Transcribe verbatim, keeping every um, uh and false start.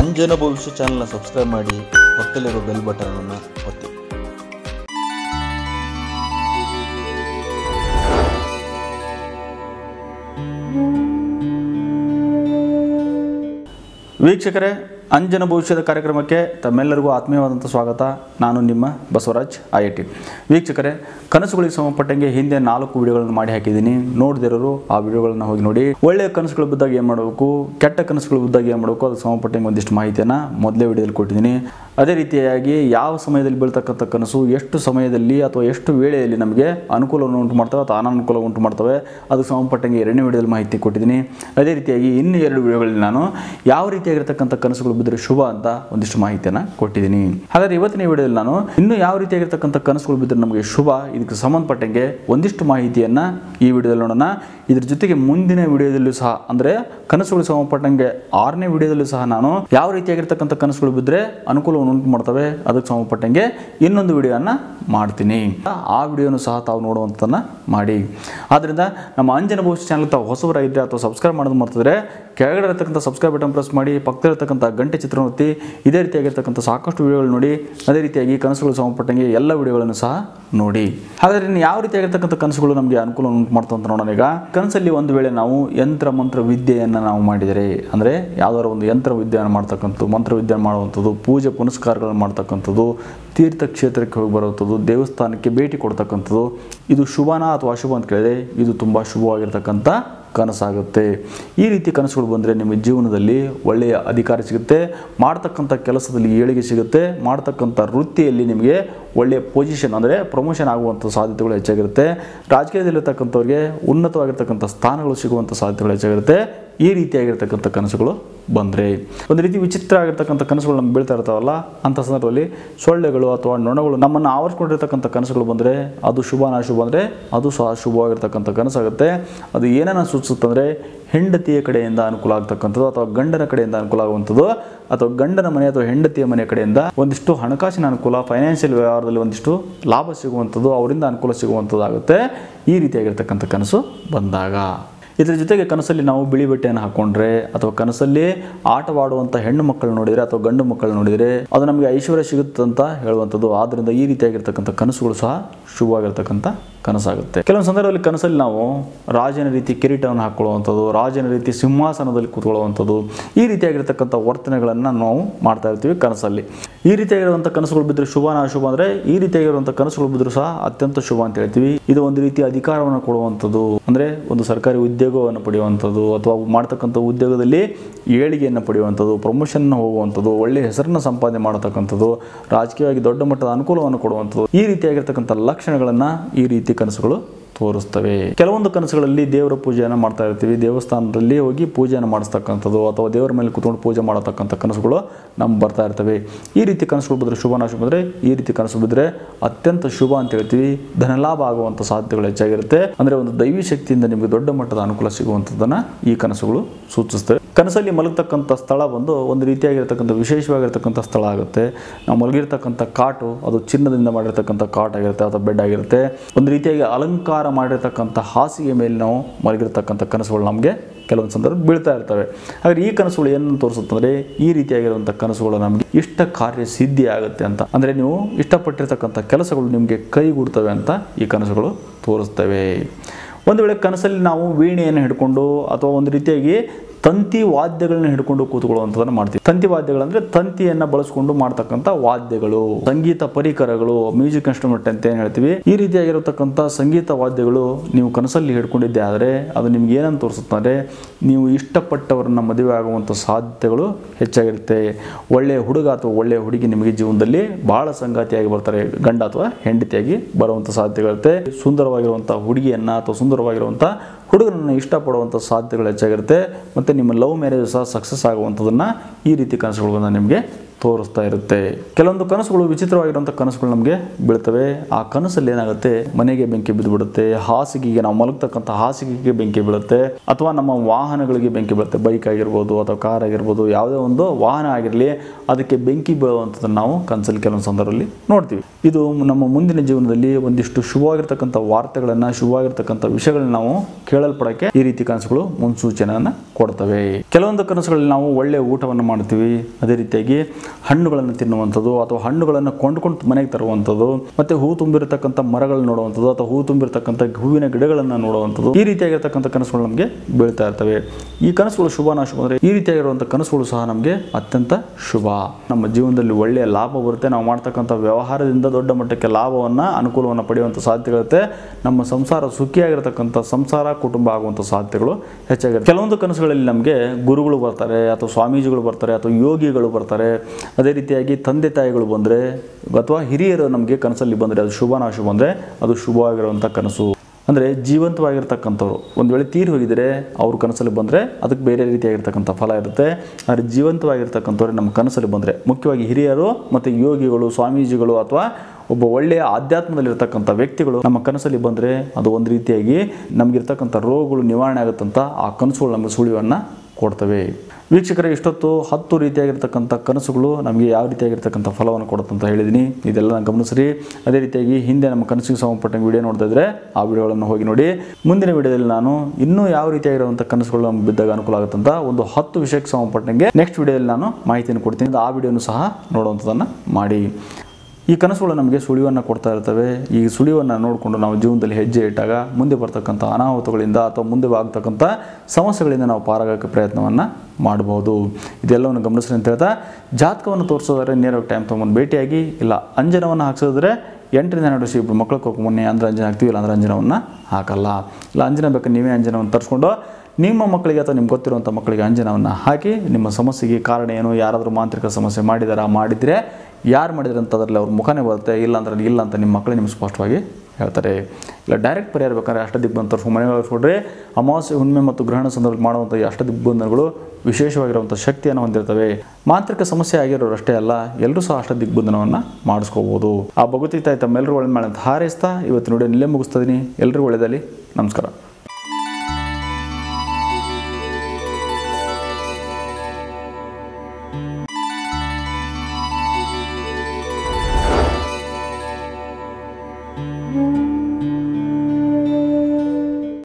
ಅಂಜನ ಭವಿಷ್ಯ ಚಾನಲ್ನ ಸಬ್ಸ್ಕ್ರೈಬ್ ಮಾಡಿ ಪಕ್ಕದಲ್ಲಿರೋ ಬೆಲ್ ಬಟನ್ ಅನ್ನು ಒತ್ತಿ. ವೀಕ್ಷಕರೇ, ಅಂಜನ ಭವಿಷ್ಯದ ಕಾರ್ಯಕ್ರಮಕ್ಕೆ ತಮ್ಮೆಲ್ಲರಿಗೂ ಆತ್ಮೀಯವಾದಂಥ ಸ್ವಾಗತ. ನಾನು ನಿಮ್ಮ ಬಸವರಾಜ್ ಐ ಐ ಟಿ. ವೀಕ್ಷಕರೇ, ಕನಸುಗಳಿಗೆ ಸಂಬಂಧಪಟ್ಟಂಗೆ ಹಿಂದೆ ನಾಲ್ಕು ವಿಡಿಯೋಗಳನ್ನು ಮಾಡಿ ಹಾಕಿದ್ದೀನಿ. ನೋಡಿದಿರೋರು ಆ ವಿಡಿಯೋಗಳನ್ನು ಹೋಗಿ ನೋಡಿ. ಒಳ್ಳೆಯ ಕನಸುಗಳ ಬುದ್ಧಾಗಿ ಏನು ಮಾಡಬೇಕು, ಕೆಟ್ಟ ಕನಸುಗಳ ಬುದ್ಧಾಗಿ ಏನು ಮಾಡಬೇಕು, ಅದಕ್ಕೆ ಸಂಬಂಧಪಟ್ಟಂಗೆ ಒಂದಿಷ್ಟು ಮಾಹಿತಿಯನ್ನು ಮೊದಲೇ ವಿಡಿಯೋದಲ್ಲಿ ಕೊಟ್ಟಿದ್ದೀನಿ. ಅದೇ ರೀತಿಯಾಗಿ ಯಾವ ಸಮಯದಲ್ಲಿ ಬೀಳ್ತಕ್ಕಂಥ ಕನಸು ಎಷ್ಟು ಸಮಯದಲ್ಲಿ ಅಥವಾ ಎಷ್ಟು ವೇಳೆಯಲ್ಲಿ ನಮಗೆ ಅನುಕೂಲವನ್ನು ಉಂಟು ಮಾಡ್ತವೆ ಅಥವಾ ಅನಾನುಕೂಲ ಉಂಟು ಮಾಡ್ತವೆ, ಅದಕ್ಕೆ ಸಂಬಂಧಪಟ್ಟಂಗೆ ಎರಡನೇ ವಿಡಿಯೋದಲ್ಲಿ ಮಾಹಿತಿ ಕೊಟ್ಟಿದ್ದೀನಿ. ಅದೇ ರೀತಿಯಾಗಿ ಇನ್ನು ಎರಡು ವಿಡಿಯೋಗಳಲ್ಲಿ ನಾನು ಯಾವ ರೀತಿಯಾಗಿರ್ತಕ್ಕಂಥ ಕನಸುಗಳು ಬಿದ್ದರೆ ಶುಭ ಅಂತ ಒಂದಿಷ್ಟು ಮಾಹಿತಿಯನ್ನು ಕೊಟ್ಟಿದ್ದೀನಿ. ಹಾಗಾದರೆ ಇವತ್ತಿನ ವಿಡಿಯೋದಲ್ಲಿ ನಾನು ಇನ್ನೂ ಯಾವ ರೀತಿಯಾಗಿರ್ತಕ್ಕಂಥ ಕನಸುಗಳು ಬಿದ್ದರೆ ನಮಗೆ ಶುಭ, ಇದಕ್ಕೆ ಸಂಬಂಧಪಟ್ಟಂಗೆ ಒಂದಿಷ್ಟು ಮಾಹಿತಿಯನ್ನು ಈ ವಿಡಿಯೋದಲ್ಲಿ ನೋಡೋಣ. ಇದ್ರ ಜೊತೆಗೆ ಮುಂದಿನ ವಿಡಿಯೋದಲ್ಲೂ ಸಹ, ಅಂದರೆ ಕನಸುಗಳಿಗೆ ಸಂಬಂಧಪಟ್ಟಂಗೆ ಆರನೇ ವಿಡಿಯೋದಲ್ಲೂ ಸಹ ನಾನು ಯಾವ ರೀತಿಯಾಗಿರ್ತಕ್ಕಂಥ ಕನಸುಗಳು ಬಿದ್ದರೆ ಅನುಕೂಲ ಉಂಟು ಮಾಡ್ತವೆ ಅದಕ್ಕೆ ಸಂಬಂಧಪಟ್ಟಂಗೆ ಇನ್ನೊಂದು ವಿಡಿಯೋನ ಮಾಡ್ತೀನಿ. ಆ ವಿಡಿಯೋನು ಸಹ ತಾವು ನೋಡುವಂಥದ್ದನ್ನು ಮಾಡಿ. ಆದ್ದರಿಂದ ನಮ್ಮ ಅಂಜನ ಭವಿಷ್ಯ ಚಾನಲ್ ತಾವು ಹೊಸಬರಾಗಿದ್ದರೆ ಅಥವಾ ಸಬ್ಸ್ಕ್ರೈಬ್ ಮಾಡೋದು ಮಾಡ್ತಿದ್ರೆ ಕೆಳಗಡೆ ಇರತಕ್ಕಂಥ ಸಬ್ಸ್ಕ್ರೈಬ್ ಬಟನ್ ಪ್ರೆಸ್ ಮಾಡಿ, ಪಕ್ಕದಲ್ಲಿರತಕ್ಕಂಥ ಗಂಟೆ ಚಿತ್ರ ಒತ್ತಿ. ಇದೇ ರೀತಿಯಾಗಿರ್ತಕ್ಕಂಥ ಸಾಕಷ್ಟು ವಿಡಿಯೋಗಳು ನೋಡಿ. ಅದೇ ರೀತಿಯಾಗಿ ಕನಸುಗಳು ಸಂಬಂಧಪಟ್ಟಂಗೆ ಎಲ್ಲ ವಿಡಿಯೋಗಳನ್ನು ಸಹ ನೋಡಿ. ಹಾಗಾದರೆ ಇನ್ನು ಯಾವ ರೀತಿಯಾಗಿರ್ತಕ್ಕಂಥ ಕನಸುಗಳು ನಮಗೆ ಅನುಕೂಲ ಉಂಟು ಮಾಡ್ತಾವೆ ಅಂತ ನೋಡೋಣ. ಈಗ ಕನಸಲ್ಲಿ ಒಂದು ವೇಳೆ ನಾವು ಯಂತ್ರ ಮಂತ್ರ ವಿದ್ಯೆಯನ್ನು ನಾವು ಮಾಡಿದರೆ, ಅಂದರೆ ಯಾವುದಾದ್ರು ಒಂದು ಯಂತ್ರ ವಿದ್ಯೆಯನ್ನು ಮಾಡ್ತಕ್ಕಂಥದ್ದು, ಮಂತ್ರ ವಿದ್ಯೆಯನ್ನು ಮಾಡುವಂಥದ್ದು, ಪೂಜೆ ಪುನಸ್ಕಾರಗಳನ್ನು ಮಾಡ್ತಕ್ಕಂಥದ್ದು, ತೀರ್ಥಕ್ಷೇತ್ರಕ್ಕೆ ಹೋಗಿ ಬರುವಂಥದ್ದು, ದೇವಸ್ಥಾನಕ್ಕೆ ಭೇಟಿ ಕೊಡ್ತಕ್ಕಂಥದ್ದು, ಇದು ಶುಭನಾ ಅಥವಾ ಅಶುಭ ಅಂತ ಕೇಳಿದರೆ ಇದು ತುಂಬ ಶುಭವಾಗಿರ್ತಕ್ಕಂಥ ಕನಸಾಗುತ್ತೆ. ಈ ರೀತಿ ಕನಸುಗಳು ಬಂದರೆ ನಿಮ್ಮ ಜೀವನದಲ್ಲಿ ಒಳ್ಳೆಯ ಅಧಿಕಾರ ಸಿಗುತ್ತೆ, ಮಾಡ್ತಕ್ಕಂಥ ಕೆಲಸದಲ್ಲಿ ಏಳಿಗೆ ಸಿಗುತ್ತೆ, ಮಾಡ್ತಕ್ಕಂಥ ವೃತ್ತಿಯಲ್ಲಿ ನಿಮಗೆ ಒಳ್ಳೆಯ ಪೊಸಿಷನ್ ಅಂದರೆ ಪ್ರಮೋಷನ್ ಆಗುವಂಥ ಸಾಧ್ಯತೆಗಳು ಹೆಚ್ಚಾಗಿರುತ್ತೆ, ರಾಜಕೀಯದಲ್ಲಿರ್ತಕ್ಕಂಥವ್ರಿಗೆ ಉನ್ನತವಾಗಿರ್ತಕ್ಕಂಥ ಸ್ಥಾನಗಳು ಸಿಗುವಂಥ ಸಾಧ್ಯತೆಗಳು ಹೆಚ್ಚಾಗಿರುತ್ತೆ. ಈ ರೀತಿಯಾಗಿರ್ತಕ್ಕಂಥ ಕನಸುಗಳು ಬಂದರೆ, ಒಂದು ರೀತಿ ವಿಚಿತ್ರ ಆಗಿರ್ತಕ್ಕಂಥ ಕನಸುಗಳು ನಮ್ಗೆ ಬೀಳ್ತಾ ಇರ್ತಾವಲ್ಲ, ಅಂಥ ಸಂದರ್ಭದಲ್ಲಿ ಸೊಳ್ಳೆಗಳು ಅಥವಾ ನೊಣಗಳು ನಮ್ಮನ್ನು ಆವರಿಸ್ಕೊಂಡಿರ್ತಕ್ಕಂಥ ಕನಸುಗಳು ಬಂದರೆ ಅದು ಶುಭನ ಅಶುಭ ಅಂದರೆ ಅದು ಸಹ ಶುಭವಾಗಿರ್ತಕ್ಕಂಥ ಕನಸಾಗುತ್ತೆ. ಅದು ಏನನ್ನು ಸೂಚಿಸುತ್ತಂದರೆ ಹೆಂಡತಿಯ ಕಡೆಯಿಂದ ಅನುಕೂಲ ಆಗ್ತಕ್ಕಂಥದ್ದು, ಅಥವಾ ಗಂಡನ ಕಡೆಯಿಂದ ಅನುಕೂಲ ಆಗುವಂಥದ್ದು, ಅಥವಾ ಗಂಡನ ಮನೆ ಅಥವಾ ಹೆಂಡತಿಯ ಮನೆ ಕಡೆಯಿಂದ ಒಂದಿಷ್ಟು ಹಣಕಾಸಿನ ಅನುಕೂಲ, ಫೈನಾನ್ಷಿಯಲ್ ವ್ಯವಹಾರದಲ್ಲಿ ಒಂದಿಷ್ಟು ಲಾಭ ಸಿಗುವಂಥದ್ದು, ಅವರಿಂದ ಅನುಕೂಲ ಸಿಗುವಂಥದ್ದು ಆಗುತ್ತೆ ಈ ರೀತಿಯಾಗಿರ್ತಕ್ಕಂಥ ಕನಸು ಬಂದಾಗ. ಇದರ ಜೊತೆಗೆ ಕನಸಲ್ಲಿ ನಾವು ಬಿಳಿ ಬಟ್ಟೆಯನ್ನು ಹಾಕ್ಕೊಂಡ್ರೆ, ಅಥವಾ ಕನಸಲ್ಲಿ ಆಟವಾಡುವಂಥ ಹೆಣ್ಣು ಮಕ್ಕಳು ನೋಡಿದರೆ ಅಥವಾ ಗಂಡು ಮಕ್ಕಳು ನೋಡಿದರೆ ಅದು ನಮಗೆ ಐಶ್ವರ್ಯ ಸಿಗುತ್ತೆ ಅಂತ ಹೇಳುವಂಥದ್ದು. ಆದ್ದರಿಂದ ಈ ರೀತಿಯಾಗಿರ್ತಕ್ಕಂಥ ಕನಸುಗಳು ಸಹ ಶುಭವಾಗಿರ್ತಕ್ಕಂಥ ಕನಸಾಗುತ್ತೆ. ಕೆಲವೊಂದು ಸಂದರ್ಭದಲ್ಲಿ ಕನಸಲ್ಲಿ ನಾವು ರಾಜನ ರೀತಿ ಕಿರೀಟವನ್ನು ಹಾಕ್ಕೊಳ್ಳುವಂಥದ್ದು, ರಾಜನ ರೀತಿ ಸಿಂಹಾಸನದಲ್ಲಿ ಕೂತ್ಕೊಳ್ಳುವಂಥದ್ದು, ಈ ರೀತಿಯಾಗಿರ್ತಕ್ಕಂಥ ವರ್ತನೆಗಳನ್ನು ನಾವು ಮಾಡ್ತಾ ಇರ್ತೀವಿ ಕನಸಲ್ಲಿ. ಈ ರೀತಿಯಾಗಿರುವಂಥ ಕನಸುಗಳು ಬಿದ್ದರೆ ಶುಭನ ಅಶುಭ ಅಂದರೆ ಈ ರೀತಿಯಾಗಿರುವಂಥ ಕನಸುಗಳು ಬಿದ್ದರೂ ಸಹ ಅತ್ಯಂತ ಶುಭ ಅಂತ ಹೇಳ್ತೀವಿ. ಇದು ಒಂದು ರೀತಿಯ ಅಧಿಕಾರವನ್ನು ಕೊಡುವಂಥದ್ದು, ಅಂದರೆ ಒಂದು ಸರ್ಕಾರಿ ಉದ್ಯೋಗವನ್ನು ಪಡೆಯುವಂಥದ್ದು, ಅಥವಾ ಮಾಡ್ತಕ್ಕಂಥ ಉದ್ಯೋಗದಲ್ಲಿ ಏಳಿಗೆಯನ್ನು ಪಡೆಯುವಂಥದ್ದು, ಪ್ರಮೋಷನ್ ಹೋಗುವಂಥದ್ದು, ಒಳ್ಳೆಯ ಹೆಸರನ್ನು ಸಂಪಾದನೆ ಮಾಡತಕ್ಕಂಥದ್ದು, ರಾಜಕೀಯವಾಗಿ ದೊಡ್ಡ ಮಟ್ಟದ ಅನುಕೂಲವನ್ನು ಕೊಡುವಂಥದ್ದು, ಈ ರೀತಿಯಾಗಿರ್ತಕ್ಕಂಥ ಲಕ್ಷಣಗಳನ್ನು ಈ ರೀತಿ ಕನಸುಗಳು ತೋರಿಸ್ತವೆ. ಕೆಲವೊಂದು ಕನಸುಗಳಲ್ಲಿ ದೇವರ ಪೂಜೆಯನ್ನು ಮಾಡ್ತಾ ಇರ್ತೀವಿ, ದೇವಸ್ಥಾನದಲ್ಲಿ ಹೋಗಿ ಪೂಜೆಯನ್ನು ಮಾಡಿಸ್ತಕ್ಕಂಥದ್ದು, ಅಥವಾ ದೇವರ ಮೇಲೆ ಕೂತ್ಕೊಂಡು ಪೂಜೆ ಮಾಡತಕ್ಕಂಥ ಕನಸುಗಳು ನಮ್ಗೆ ಬರ್ತಾ ಇರ್ತವೆ. ಈ ರೀತಿ ಕನಸುಗಳು ಬಿದ್ದರೆ ಶುಭನಾಶ ಬಂದರೆ ಈ ರೀತಿ ಕನಸು ಬಿದ್ದರೆ ಅತ್ಯಂತ ಶುಭ ಅಂತ ಹೇಳ್ತೀವಿ. ಧನಲಾಭ ಆಗುವಂಥ ಸಾಧ್ಯತೆಗಳು ಹೆಚ್ಚಾಗಿರುತ್ತೆ, ಅಂದರೆ ಒಂದು ದೈವಿ ಶಕ್ತಿಯಿಂದ ನಿಮಗೆ ದೊಡ್ಡ ಮಟ್ಟದ ಅನುಕೂಲ ಸಿಗುವಂಥದ್ದನ್ನು ಈ ಕನಸುಗಳು ಸೂಚಿಸ್ತವೆ. ಕನಸಲ್ಲಿ ಮಲಗತಕ್ಕಂಥ ಸ್ಥಳ ಬಂದು ಒಂದು ರೀತಿಯಾಗಿರ್ತಕ್ಕಂಥ ವಿಶೇಷವಾಗಿರ್ತಕ್ಕಂಥ ಸ್ಥಳ ಆಗುತ್ತೆ. ನಾವು ಮಲಗಿರ್ತಕ್ಕಂಥ ಕಾಟು ಅದು ಚಿನ್ನದಿಂದ ಮಾಡಿರ್ತಕ್ಕಂಥ ಕಾಟಾಗಿರುತ್ತೆ ಅಥವಾ ಬೆಡ್ ಆಗಿರುತ್ತೆ. ಒಂದು ರೀತಿಯಾಗಿ ಅಲಂಕಾರ ಮಾಡಿರ್ತಕ್ಕಂಥ ಹಾಸಿಗೆ ಮೇಲೆ ನಾವು ಮಲಗಿರ್ತಕ್ಕಂಥ ಕನಸುಗಳು ನಮಗೆ ಕೆಲವೊಂದು ಸಂದರ್ಭ ಬೀಳ್ತಾ ಇರ್ತವೆ. ಹಾಗೆ ಈ ಕನಸುಗಳು ಏನನ್ನು ತೋರಿಸುತ್ತಂದರೆ ಈ ರೀತಿಯಾಗಿರುವಂಥ ಕನಸುಗಳು ನಮಗೆ ಇಷ್ಟ ಕಾರ್ಯ ಸಿದ್ಧಿ ಆಗುತ್ತೆ ಅಂತ, ಅಂದರೆ ನೀವು ಇಷ್ಟಪಟ್ಟಿರ್ತಕ್ಕಂಥ ಕೆಲಸಗಳು ನಿಮಗೆ ಕೈಗೂಡ್ತವೆ ಅಂತ ಈ ಕನಸುಗಳು ತೋರಿಸ್ತವೆ. ಒಂದು ವೇಳೆ ಕನಸಲ್ಲಿ ನಾವು ವೀಣೆಯನ್ನು ಹಿಡ್ಕೊಂಡು ಅಥವಾ ಒಂದು ರೀತಿಯಾಗಿ ತಂತಿ ವಾದ್ಯಗಳನ್ನ ಹಿಡ್ಕೊಂಡು ಕೂತ್ಕೊಳ್ಳುವಂಥದ್ದನ್ನು ಮಾಡ್ತೀವಿ. ತಂತಿ ವಾದ್ಯಗಳಂದರೆ ತಂತಿಯನ್ನು ಬಳಸಿಕೊಂಡು ಮಾಡ್ತಕ್ಕಂಥ ವಾದ್ಯಗಳು, ಸಂಗೀತ ಪರಿಕರಗಳು, ಮ್ಯೂಸಿಕ್ ಇನ್ಸ್ಟ್ರೂಮೆಂಟ್ ಅಂತ ಏನು ಹೇಳ್ತೀವಿ. ಈ ರೀತಿಯಾಗಿರತಕ್ಕಂಥ ಸಂಗೀತ ವಾದ್ಯಗಳು ನೀವು ಕನಸಲ್ಲಿ ಹಿಡ್ಕೊಂಡಿದ್ದೆ ಆದರೆ ಅದು ನಿಮ್ಗೆ ಏನನ್ನು ತೋರಿಸುತ್ತಂದರೆ ನೀವು ಇಷ್ಟಪಟ್ಟವರನ್ನ ಮದುವೆ ಆಗುವಂಥ ಸಾಧ್ಯತೆಗಳು ಹೆಚ್ಚಾಗಿರುತ್ತೆ. ಒಳ್ಳೆಯ ಹುಡುಗ ಅಥವಾ ಒಳ್ಳೆಯ ಹುಡುಗಿ ನಿಮಗೆ ಜೀವನದಲ್ಲಿ ಬಹಳ ಸಂಗಾತಿಯಾಗಿ ಬರ್ತಾರೆ, ಗಂಡ ಅಥವಾ ಹೆಂಡತಿಯಾಗಿ ಬರುವಂಥ ಸಾಧ್ಯತೆಗಳಿರುತ್ತೆ. ಸುಂದರವಾಗಿರುವಂಥ ಹುಡುಗಿಯನ್ನು ಅಥವಾ ಸುಂದರವಾಗಿರುವಂಥ ಹುಡುಗನನ್ನು ಇಷ್ಟಪಡುವಂಥ ಸಾಧ್ಯತೆಗಳು ಹೆಚ್ಚಾಗಿರುತ್ತೆ. ಮತ್ತು ನಿಮ್ಮ ಲವ್ ಮ್ಯಾರೇಜ್ ಸಹ ಸಕ್ಸಸ್ ಆಗುವಂಥದ್ದನ್ನು ಈ ರೀತಿ ಕನಸುಗಳು ನಿಮಗೆ ತೋರಿಸ್ತಾ ಇರುತ್ತೆ. ಕೆಲವೊಂದು ಕನಸುಗಳು ವಿಚಿತ್ರವಾಗಿರುವಂತಹ ಕನಸುಗಳು ನಮಗೆ ಬೀಳ್ತವೆ. ಆ ಕನಸಲ್ಲಿ ಏನಾಗುತ್ತೆ, ಮನೆಗೆ ಬೆಂಕಿ ಬಿದ್ದುಬಿಡುತ್ತೆ, ಹಾಸಿಗೆಗೆ, ನಾವು ಮಲಗತಕ್ಕಂತ ಹಾಸಿಗೆಗೆ ಬೆಂಕಿ ಬೀಳುತ್ತೆ, ಅಥವಾ ನಮ್ಮ ವಾಹನಗಳಿಗೆ ಬೆಂಕಿ ಬೀಳುತ್ತೆ. ಬೈಕ್ ಆಗಿರ್ಬೋದು ಅಥವಾ ಕಾರ್ ಆಗಿರ್ಬೋದು, ಯಾವುದೇ ಒಂದು ವಾಹನ ಆಗಿರಲಿ ಅದಕ್ಕೆ ಬೆಂಕಿ ಬೀಳುವಂಥದ್ದನ್ನು ನಾವು ಕನಸಲ್ಲಿ ಕೆಲವೊಂದು ಸಂದರ್ಭದಲ್ಲಿ ನೋಡ್ತೀವಿ. ಇದು ನಮ್ಮ ಮುಂದಿನ ಜೀವನದಲ್ಲಿ ಒಂದಿಷ್ಟು ಶುಭವಾಗಿರ್ತಕ್ಕಂಥ ವಾರ್ತೆಗಳನ್ನು, ಶುಭವಾಗಿರ್ತಕ್ಕಂಥ ವಿಷಯಗಳನ್ನ ನಾವು ಕೇಳಲ್ಪಡಕ್ಕೆ ಈ ರೀತಿ ಕನಸುಗಳು ಮುನ್ಸೂಚನೆಯನ್ನು ಕೊಡ್ತವೆ. ಕೆಲವೊಂದು ಕನಸುಗಳಲ್ಲಿ ನಾವು ಒಳ್ಳೆಯ ಊಟವನ್ನು ಮಾಡ್ತೀವಿ, ಅದೇ ರೀತಿಯಾಗಿ ಹಣ್ಣುಗಳನ್ನು ತಿನ್ನುವಂಥದ್ದು ಅಥವಾ ಹಣ್ಣುಗಳನ್ನು ಕೊಂಡ್ಕೊಂಡು ಮನೆಗೆ ತರುವಂಥದ್ದು, ಮತ್ತೆ ಹೂ ತುಂಬಿರತಕ್ಕಂಥ ಮರಗಳನ್ನು ನೋಡುವಂಥದ್ದು ಅಥವಾ ಹೂ ತುಂಬಿರತಕ್ಕಂಥ ಹೂವಿನ ಗಿಡಗಳನ್ನು ನೋಡುವಂಥದ್ದು, ಈ ರೀತಿಯಾಗಿರ್ತಕ್ಕಂಥ ಕನಸುಗಳು ನಮಗೆ ಬೀಳ್ತಾ ಇರ್ತವೆ. ಈ ಕನಸುಗಳು ಶುಭನಾಶುಭ ಅಂದರೆ ಈ ರೀತಿಯಾಗಿರುವಂಥ ಕನಸುಗಳು ಸಹ ನಮಗೆ ಅತ್ಯಂತ ಶುಭ. ನಮ್ಮ ಜೀವನದಲ್ಲಿ ಒಳ್ಳೆಯ ಲಾಭ ಬರುತ್ತೆ. ನಾವು ಮಾಡ್ತಕ್ಕಂಥ ವ್ಯವಹಾರದಿಂದ ದೊಡ್ಡ ಮಟ್ಟಕ್ಕೆ ಲಾಭವನ್ನು, ಅನುಕೂಲವನ್ನು ಪಡೆಯುವಂಥ ಸಾಧ್ಯತೆಗಳಿರುತ್ತೆ. ನಮ್ಮ ಸಂಸಾರ ಸುಖಿಯಾಗಿರತಕ್ಕಂಥ ಸಂಸಾರ, ಕುಟುಂಬ ಆಗುವಂಥ ಸಾಧ್ಯತೆಗಳು ಹೆಚ್ಚಾಗಿರುತ್ತೆ. ಕೆಲವೊಂದು ಕನಸುಗಳಲ್ಲಿ ನಮಗೆ ಗುರುಗಳು ಬರ್ತಾರೆ ಅಥವಾ ಸ್ವಾಮೀಜಿಗಳು ಬರ್ತಾರೆ ಅಥವಾ ಯೋಗಿಗಳು ಬರ್ತಾರೆ. ಅದೇ ರೀತಿಯಾಗಿ ತಂದೆ ತಾಯಿಗಳು ಬಂದರೆ ಅಥವಾ ಹಿರಿಯರು ನಮಗೆ ಕನಸಲ್ಲಿ ಬಂದರೆ ಅದು ಶುಭನಾಶುಭ ಅಂದರೆ ಅದು ಶುಭವಾಗಿರುವಂಥ ಕನಸು. ಅಂದರೆ ಜೀವಂತವಾಗಿರ್ತಕ್ಕಂಥವ್ರು ಒಂದು ವೇಳೆ ತೀರಿ ಹೋಗಿದರೆ ಅವ್ರ ಕನಸಲ್ಲಿ ಬಂದರೆ ಅದಕ್ಕೆ ಬೇರೆ ರೀತಿಯಾಗಿರ್ತಕ್ಕಂಥ ಫಲ ಇರುತ್ತೆ. ಆದರೆ ಜೀವಂತವಾಗಿರ್ತಕ್ಕಂಥವ್ರೆ ನಮ್ಮ ಕನಸಲ್ಲಿ ಬಂದರೆ, ಮುಖ್ಯವಾಗಿ ಹಿರಿಯರು ಮತ್ತು ಯೋಗಿಗಳು, ಸ್ವಾಮೀಜಿಗಳು ಅಥವಾ ಒಬ್ಬ ಒಳ್ಳೆಯ ಆಧ್ಯಾತ್ಮದಲ್ಲಿರ್ತಕ್ಕಂಥ ವ್ಯಕ್ತಿಗಳು ನಮ್ಮ ಕನಸಲ್ಲಿ ಬಂದರೆ ಅದು ಒಂದು ರೀತಿಯಾಗಿ ನಮಗಿರ್ತಕ್ಕಂಥ ರೋಗಗಳು ನಿವಾರಣೆ ಆಗುತ್ತಂತ ಆ ಕನಸುಗಳು ನಮಗೆ ಸುಳಿವನ್ನು ಕೊಡ್ತವೆ. ವೀಕ್ಷಕರೇ, ಇಷ್ಟೊತ್ತು ಹತ್ತು ರೀತಿಯಾಗಿರ್ತಕ್ಕಂಥ ಕನಸುಗಳು ನಮಗೆ ಯಾವ ರೀತಿಯಾಗಿರ್ತಕ್ಕಂಥ ಫಲವನ್ನು ಕೊಡುತ್ತಂತ ಹೇಳಿದ್ದೀನಿ. ಇದೆಲ್ಲ ಗಮನಿಸಿರಿ. ಅದೇ ರೀತಿಯಾಗಿ ಹಿಂದೆ ನಮ್ಮ ಕನಸಿಗೆ ಸಂಬಂಧಪಟ್ಟ ವಿಡಿಯೋ ನೋಡ್ತಾ ಇದ್ದರೆ ಆ ವಿಡಿಯೋಗಳನ್ನು ಹೋಗಿ ನೋಡಿ. ಮುಂದಿನ ವಿಡಿಯೋದಲ್ಲಿ ನಾನು ಇನ್ನೂ ಯಾವ ರೀತಿಯಾಗಿರುವಂಥ ಕನಸುಗಳು ನಮಗೆ ಬಿದ್ದಾಗ ಅನುಕೂಲ ಆಗುತ್ತಂತ ಒಂದು ಹತ್ತು ವಿಷಯಕ್ಕೆ ಸಂಬಂಧಪಟ್ಟಂಗೆ ನೆಕ್ಸ್ಟ್ ವಿಡಿಯೋದಲ್ಲಿ ನಾನು ಮಾಹಿತಿಯನ್ನು ಕೊಡ್ತೀನಿ. ಆ ವಿಡಿಯೋನು ಸಹ ನೋಡುವಂಥದ್ದನ್ನು ಮಾಡಿ. ಈ ಕನಸುಗಳು ನಮಗೆ ಸುಳಿವನ್ನು ಕೊಡ್ತಾ ಇರ್ತವೆ. ಈ ಸುಳಿವನ್ನು ನೋಡಿಕೊಂಡು ನಾವು ಜೀವನದಲ್ಲಿ ಹೆಜ್ಜೆ ಇಟ್ಟಾಗ ಮುಂದೆ ಬರ್ತಕ್ಕಂಥ ಅನಾಹುತಗಳಿಂದ ಅಥವಾ ಮುಂದೆ ಆಗ್ತಕ್ಕಂಥ ಸಮಸ್ಯೆಗಳಿಂದ ನಾವು ಪಾರಾಗೋಕ್ಕೆ ಪ್ರಯತ್ನವನ್ನು ಮಾಡಬಹುದು. ಇದೆಲ್ಲವನ್ನು ಗಮನಿಸಿ ಅಂತ ಹೇಳ್ತಾ, ಜಾತಕವನ್ನು ತೋರಿಸೋದಾದ್ರೆ ನೇರವಾಗಿ ಟೈಮ್ ತೊಗೊಂಡು ಭೇಟಿಯಾಗಿ, ಇಲ್ಲ ಅಂಜನವನ್ನು ಹಾಕ್ಸೋದ್ರೆ ಎಂಟರಿಂದ ಹನ್ನೆರಡು ವರ್ಷ ಇಬ್ಬರು ಮಕ್ಕಳು ಹೋಗಿ ಮೊನ್ನೆ ಅಂದ್ರೆ ಅಂಜನ ಹಾಕ್ತೀವಿ, ಇಲ್ಲ ಅಂದರೆ ಅಂಜನವನ್ನು ಹಾಕಲ್ಲ. ಇಲ್ಲ ಅಂಜನ ಬೇಕಾದ್ರೆ ನೀವೇ ಅಂಜನವನ್ನು ತರಿಸ್ಕೊಂಡು ನಿಮ್ಮ ಮಕ್ಕಳಿಗೆ ಅಥವಾ ನಿಮ್ಗೆ ಗೊತ್ತಿರುವಂಥ ಮಕ್ಕಳಿಗೆ ಅಂಜನವನ್ನು ಹಾಕಿ ನಿಮ್ಮ ಸಮಸ್ಯೆಗೆ ಕಾರಣ ಏನು, ಯಾರಾದರೂ ಮಾಂತ್ರಿಕ ಸಮಸ್ಯೆ ಮಾಡಿದಾರಾ, ಮಾಡಿದರೆ ಯಾರು ಮಾಡಿದ್ರೆ ಅಂತ ಅದರಲ್ಲಿ ಅವ್ರ ಮುಖನೇ ಬರುತ್ತೆ. ಇಲ್ಲ ಅಂದ್ರೆ ಇಲ್ಲ ಅಂತ ನಿಮ್ಮ ಮಕ್ಕಳು ನಿಮ್ಗೆ ಸ್ಪಷ್ಟವಾಗಿ ಹೇಳ್ತಾರೆ. ಇಲ್ಲ ಡೈರೆಕ್ಟ್ ಪರಿಹಾರ ಬೇಕಾದ್ರೆ ಅಷ್ಟದಿಗ್ಬಂಧನ ತರಿಸ್ಕೊಂಡು ಮನೆಗೆ ಕಳಿಸ್ಕೊಡ್ರಿ. ಅಮಾವಾಸ್ಯೆ, ಹುಣ್ಣಿಮೆ ಮತ್ತು ಗ್ರಹಣ ಸಂದರ್ಭದಲ್ಲಿ ಮಾಡುವಂಥ ಈ ಅಷ್ಟದಿಗ್ಬಂಧನಗಳು ವಿಶೇಷವಾಗಿರುವಂಥ ಶಕ್ತಿಯನ್ನು ಹೊಂದಿರ್ತವೆ. ಮಾಂತ್ರಿಕ ಸಮಸ್ಯೆ ಆಗಿರೋರು ಅಷ್ಟೇ ಅಲ್ಲ, ಎಲ್ಲರೂ ಸಹ ಅಷ್ಟದಿಗ್ಬಂಧನವನ್ನು ಮಾಡಿಸ್ಕೋಬೋದು. ಆ ಭಗವತಿ ತಾಯಿ ತಮ್ಮೆಲ್ಲರೂ ಒಳ್ಳೆ ಮಾಡಂತ ಹಾರೈಸ್ತಾ ಇವತ್ತು ನೋಡಿ ಇಲ್ಲೇ ಮುಗಿಸ್ತಾ ಇದ್ದೀನಿ. ಎಲ್ಲರಿಗೂ ಒಳ್ಳೆಯದಲ್ಲಿ ನಮಸ್ಕಾರ.